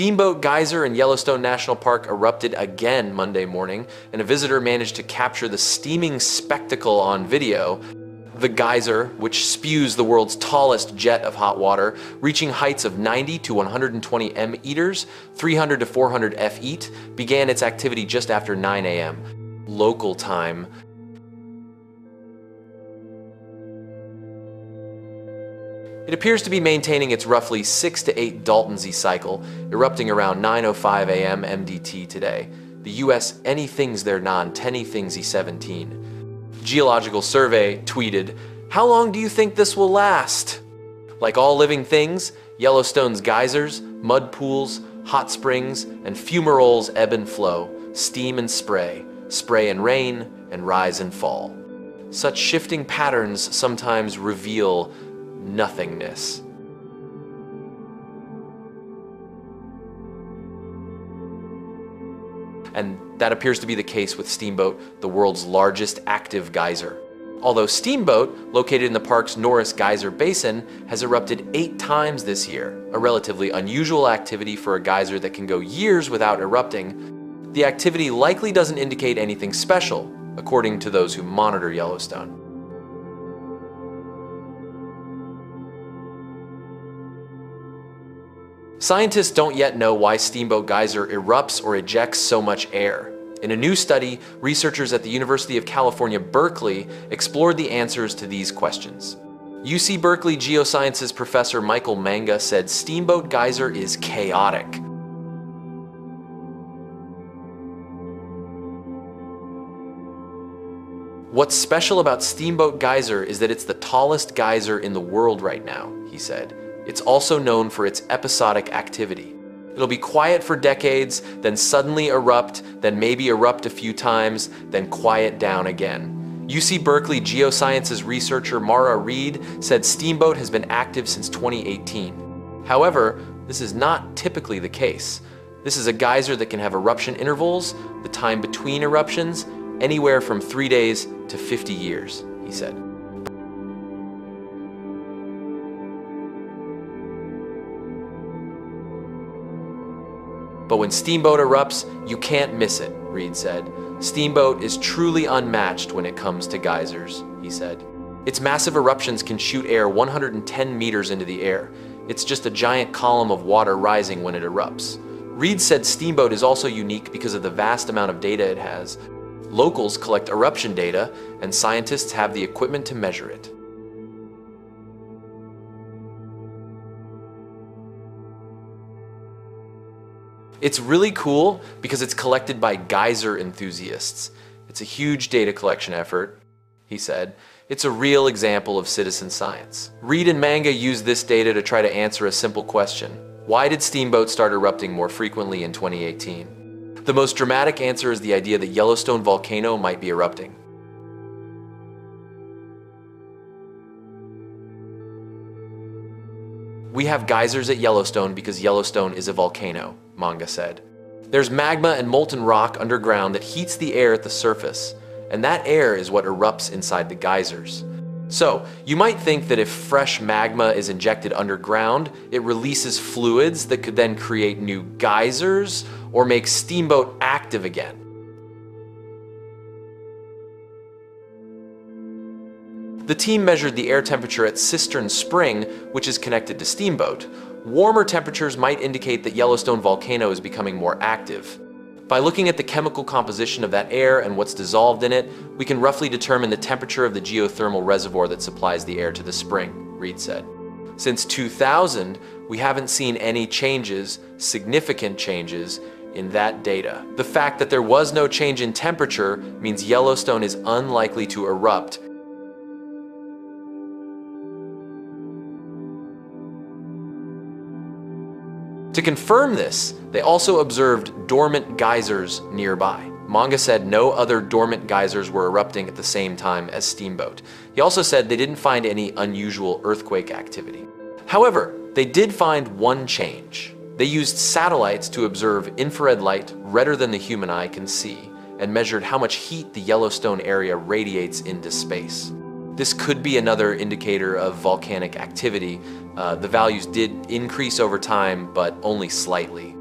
Steamboat Geyser in Yellowstone National Park erupted again Monday morning, and a visitor managed to capture the steaming spectacle on video. The geyser, which spews the world's tallest jet of hot water, reaching heights of 90 to 120 m-meters, 300 to 400 f-feet, began its activity just after 9 a.m. local time. It appears to be maintaining its roughly 6 to 8 Dalton-Z cycle, erupting around 9:05 a.m. MDT today. The U.S. anythings their non-tennythings E17. Geological Survey tweeted, "How long do you think this will last?" Like all living things, Yellowstone's geysers, mud pools, hot springs, and fumaroles ebb and flow, steam and spray, spray and rain, and rise and fall. Such shifting patterns sometimes reveal nothingness. And that appears to be the case with Steamboat, the world's largest active geyser. Although Steamboat, located in the park's Norris Geyser Basin, has erupted 8 times this year, a relatively unusual activity for a geyser that can go years without erupting, the activity likely doesn't indicate anything special, according to those who monitor Yellowstone. Scientists don't yet know why Steamboat Geyser erupts or ejects so much air. In a new study, researchers at the University of California, Berkeley, explored the answers to these questions. UC Berkeley Geosciences professor Michael Manga said Steamboat Geyser is chaotic. "What's special about Steamboat Geyser is that it's the tallest geyser in the world right now," he said. "It's also known for its episodic activity. It'll be quiet for decades, then suddenly erupt, then maybe erupt a few times, then quiet down again." UC Berkeley geosciences researcher Mara Reed said Steamboat has been active since 2018. However, this is not typically the case. This is a geyser that can have eruption intervals, the time between eruptions, anywhere from 3 days to 50 years, he said. "But when Steamboat erupts, you can't miss it," Reed said. "Steamboat is truly unmatched when it comes to geysers," he said. "Its massive eruptions can shoot air 110 meters into the air. It's just a giant column of water rising when it erupts." Reed said Steamboat is also unique because of the vast amount of data it has. Locals collect eruption data, and scientists have the equipment to measure it. "It's really cool because it's collected by geyser enthusiasts. It's a huge data collection effort," he said. "It's a real example of citizen science." Reed and Manga used this data to try to answer a simple question. Why did Steamboat start erupting more frequently in 2018? The most dramatic answer is the idea that Yellowstone volcano might be erupting. "We have geysers at Yellowstone because Yellowstone is a volcano," Manga said. "There's magma and molten rock underground that heats the air at the surface, and that air is what erupts inside the geysers. So, you might think that if fresh magma is injected underground, it releases fluids that could then create new geysers or make Steamboat active again. The team measured the air temperature at Cistern Spring, which is connected to Steamboat. Warmer temperatures might indicate that Yellowstone volcano is becoming more active. By looking at the chemical composition of that air and what's dissolved in it, we can roughly determine the temperature of the geothermal reservoir that supplies the air to the spring," Reed said. "Since 2000, we haven't seen any changes, significant changes, in that data. The fact that there was no change in temperature means Yellowstone is unlikely to erupt. To confirm this, they also observed dormant geysers nearby." Manga said no other dormant geysers were erupting at the same time as Steamboat. He also said they didn't find any unusual earthquake activity. However, they did find one change. They used satellites to observe infrared light redder than the human eye can see, and measured how much heat the Yellowstone area radiates into space. This could be another indicator of volcanic activity. The values did increase over time, but only slightly.